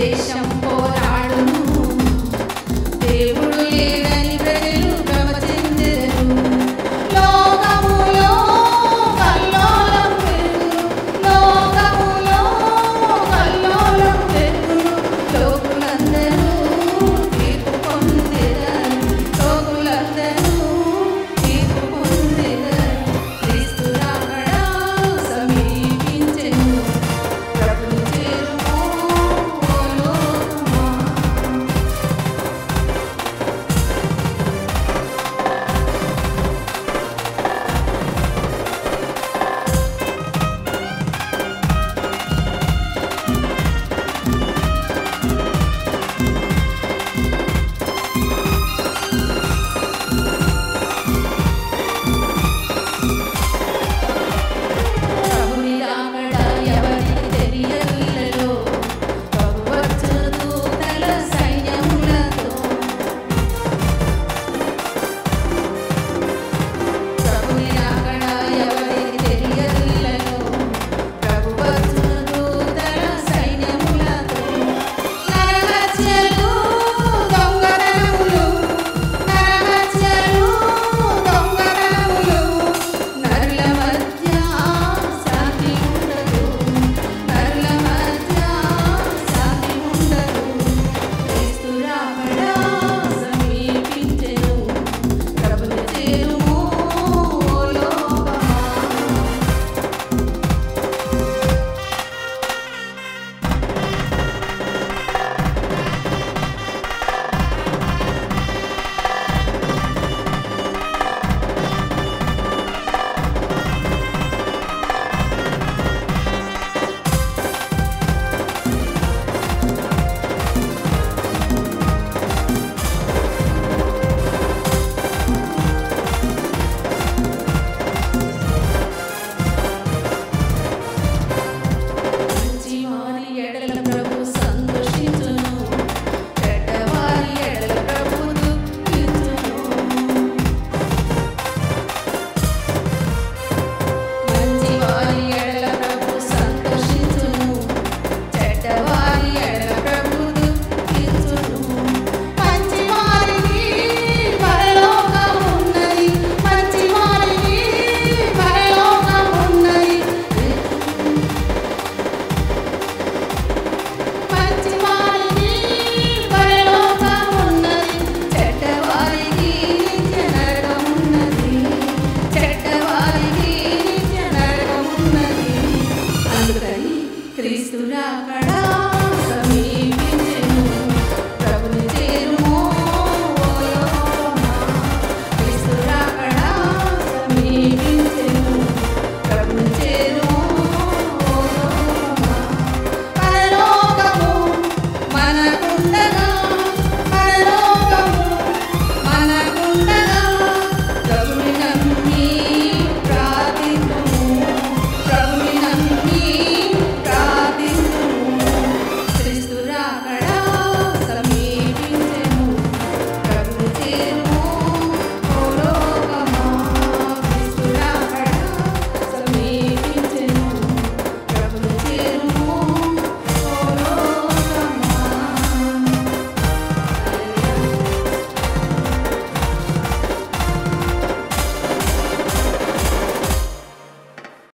क्रिस्तुरा